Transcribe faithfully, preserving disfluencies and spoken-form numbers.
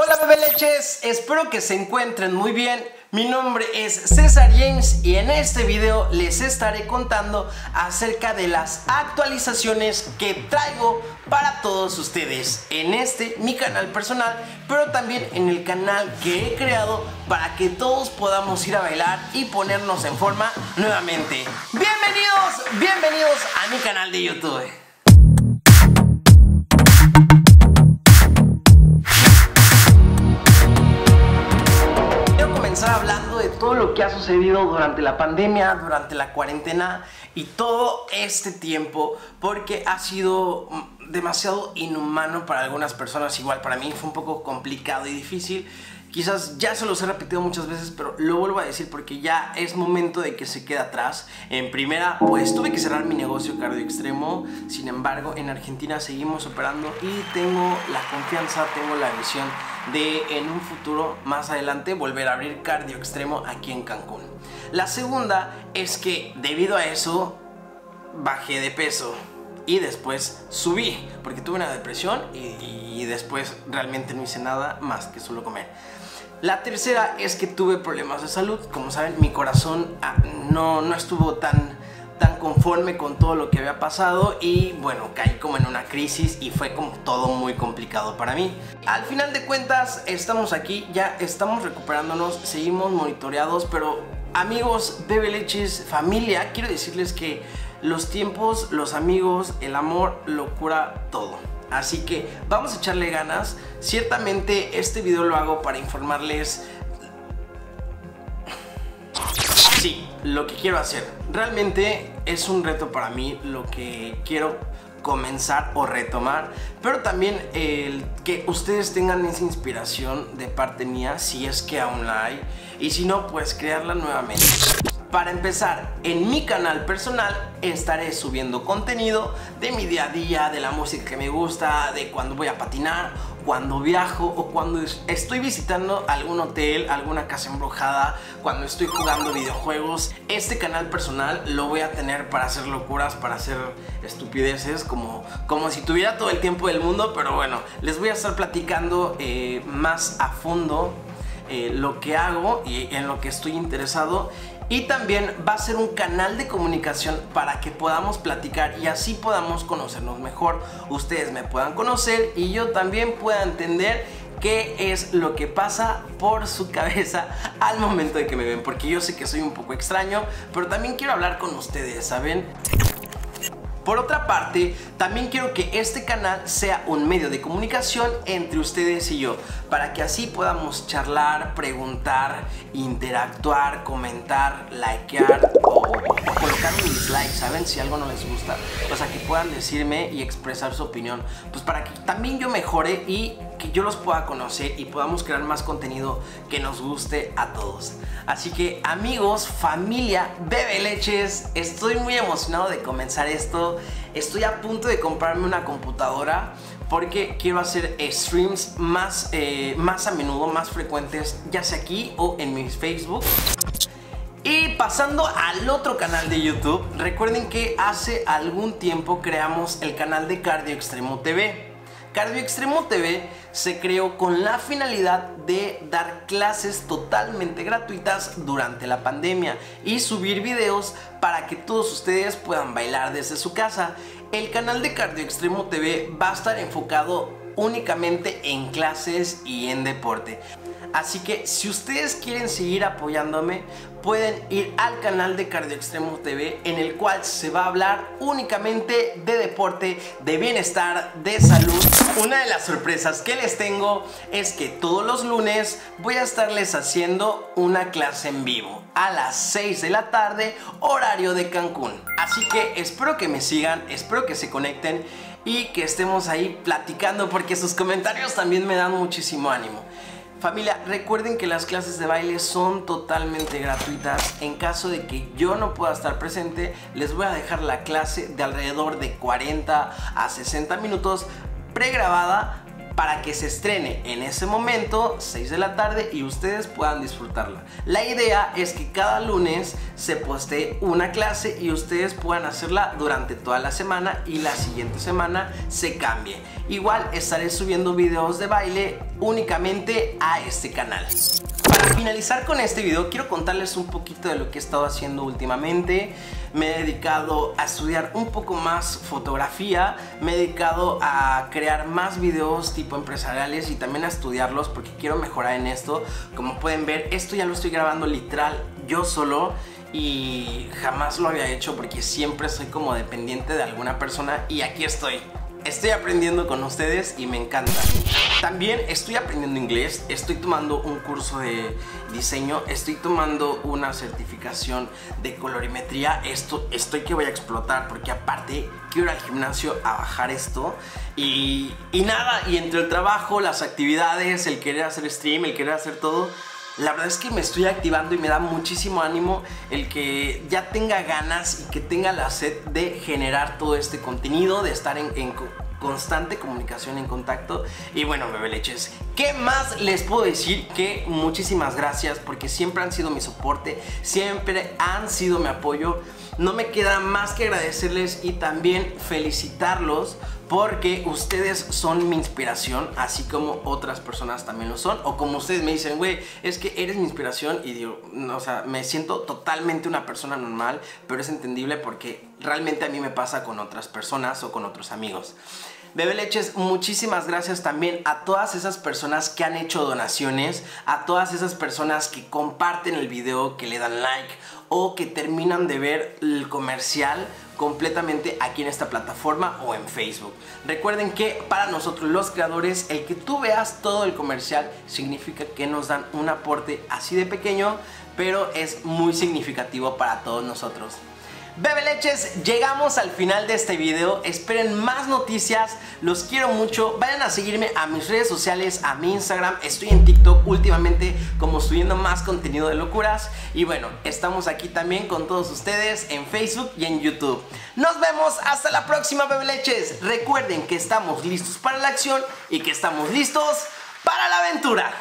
Hola Bebeleches, espero que se encuentren muy bien. Mi nombre es César James y en este video les estaré contando acerca de las actualizaciones que traigo para todos ustedes en este mi canal personal, pero también en el canal que he creado para que todos podamos ir a bailar y ponernos en forma nuevamente. Bienvenidos, bienvenidos a mi canal de YouTube. Hablando de todo lo que ha sucedido durante la pandemia, durante la cuarentena y todo este tiempo, porque ha sido demasiado inhumano para algunas personas. Igual para mí fue un poco complicado y difícil. Quizás ya se los he repetido muchas veces, pero lo vuelvo a decir porque ya es momento de que se quede atrás. En primera, pues tuve que cerrar mi negocio Cardio Extremo. Sin embargo, en Argentina seguimos operando y tengo la confianza, tengo la visión de en un futuro más adelante volver a abrir Cardio Extremo aquí en Cancún. La segunda es que debido a eso bajé de peso. Y después subí, porque tuve una depresión y, y después realmente no hice nada más que solo comer. La tercera es que tuve problemas de salud. Como saben, mi corazón ah, no, no estuvo tan, tan conforme con todo lo que había pasado. Y bueno, caí como en una crisis y fue como todo muy complicado para mí. Al final de cuentas, estamos aquí, ya estamos recuperándonos, seguimos monitoreados. Pero amigos, Bebeleches, familia, quiero decirles que los tiempos, los amigos, el amor lo cura todo. Así que vamos a echarle ganas. Ciertamente este video lo hago para informarles. Sí, lo que quiero hacer. Realmente es un reto para mí lo que quiero comenzar o retomar, pero también el que ustedes tengan esa inspiración de parte mía, si es que aún la hay, y si no, pues crearla nuevamente. Para empezar, en mi canal personal estaré subiendo contenido de mi día a día, de la música que me gusta, de cuando voy a patinar, cuando viajo o cuando estoy visitando algún hotel, alguna casa embrujada, cuando estoy jugando videojuegos. Este canal personal lo voy a tener para hacer locuras, para hacer estupideces, como, como si tuviera todo el tiempo del mundo, pero bueno, les voy a estar platicando eh, más a fondo eh, lo que hago y en lo que estoy interesado. Y también va a ser un canal de comunicación para que podamos platicar y así podamos conocernos mejor. Ustedes me puedan conocer y yo también pueda entender qué es lo que pasa por su cabeza al momento de que me ven. Porque yo sé que soy un poco extraño, pero también quiero hablar con ustedes, ¿saben? Por otra parte, también quiero que este canal sea un medio de comunicación entre ustedes y yo, para que así podamos charlar, preguntar, interactuar, comentar, likear o, o colocar un dislike, ¿saben? Si algo no les gusta, o sea, que puedan decirme y expresar su opinión, pues para que también yo mejore y que yo los pueda conocer y podamos crear más contenido que nos guste a todos. Así que amigos, familia, Bebeleches, estoy muy emocionado de comenzar esto. Estoy a punto de comprarme una computadora porque quiero hacer streams más, eh, más a menudo, más frecuentes, ya sea aquí o en mi Facebook. Y pasando al otro canal de YouTube, recuerden que hace algún tiempo creamos el canal de Cardio Extremo T V. Cardio Extremo T V se creó con la finalidad de dar clases totalmente gratuitas durante la pandemia y subir videos para que todos ustedes puedan bailar desde su casa. El canal de Cardio Extremo T V va a estar enfocado únicamente en clases y en deporte. Así que si ustedes quieren seguir apoyándome, pueden ir al canal de Cardio Extremo T V, en el cual se va a hablar únicamente de deporte, de bienestar, de salud. Una de las sorpresas que les tengo es que todos los lunes voy a estarles haciendo una clase en vivo a las seis de la tarde, horario de Cancún. Así que espero que me sigan, espero que se conecten y que estemos ahí platicando, porque sus comentarios también me dan muchísimo ánimo. Familia, recuerden que las clases de baile son totalmente gratuitas. En caso de que yo no pueda estar presente, les voy a dejar la clase de alrededor de cuarenta a sesenta minutos pregrabada para que se estrene en ese momento, seis de la tarde, y ustedes puedan disfrutarla. La idea es que cada lunes se postee una clase y ustedes puedan hacerla durante toda la semana y la siguiente semana se cambie. Igual estaré subiendo videos de baile únicamente a este canal. Para finalizar con este video, quiero contarles un poquito de lo que he estado haciendo últimamente. Me he dedicado a estudiar un poco más fotografía, me he dedicado a crear más videos tipo empresariales y también a estudiarlos porque quiero mejorar en esto. Como pueden ver, esto ya lo estoy grabando literal yo solo y jamás lo había hecho porque siempre soy como dependiente de alguna persona, y aquí estoy. Estoy aprendiendo con ustedes y me encanta. También estoy aprendiendo inglés, estoy tomando un curso de diseño, estoy tomando una certificación de colorimetría. Esto estoy que voy a explotar porque aparte quiero ir al gimnasio a bajar esto. Y, y nada, y entre el trabajo, las actividades, el querer hacer stream, el querer hacer todo, la verdad es que me estoy activando y me da muchísimo ánimo el que ya tenga ganas y que tenga la sed de generar todo este contenido, de estar en, en constante comunicación, en contacto. Y bueno, Bebeleches, ¿qué más les puedo decir? Que muchísimas gracias porque siempre han sido mi soporte, siempre han sido mi apoyo. No me queda más que agradecerles y también felicitarlos porque ustedes son mi inspiración, así como otras personas también lo son. O como ustedes me dicen, güey, es que eres mi inspiración, y digo, no, o sea, me siento totalmente una persona normal, pero es entendible porque realmente a mí me pasa con otras personas o con otros amigos. Bebeleches, muchísimas gracias también a todas esas personas que han hecho donaciones, a todas esas personas que comparten el video, que le dan like o que terminan de ver el comercial completamente aquí en esta plataforma o en Facebook. Recuerden que para nosotros los creadores, el que tú veas todo el comercial significa que nos dan un aporte así de pequeño, pero es muy significativo para todos nosotros. Bebeleches, llegamos al final de este video. Esperen más noticias, los quiero mucho. Vayan a seguirme a mis redes sociales, a mi Instagram. Estoy en TikTok últimamente como subiendo más contenido de locuras. Y bueno, estamos aquí también con todos ustedes en Facebook y en YouTube. Nos vemos hasta la próxima, Bebeleches. Recuerden que estamos listos para la acción y que estamos listos para la aventura.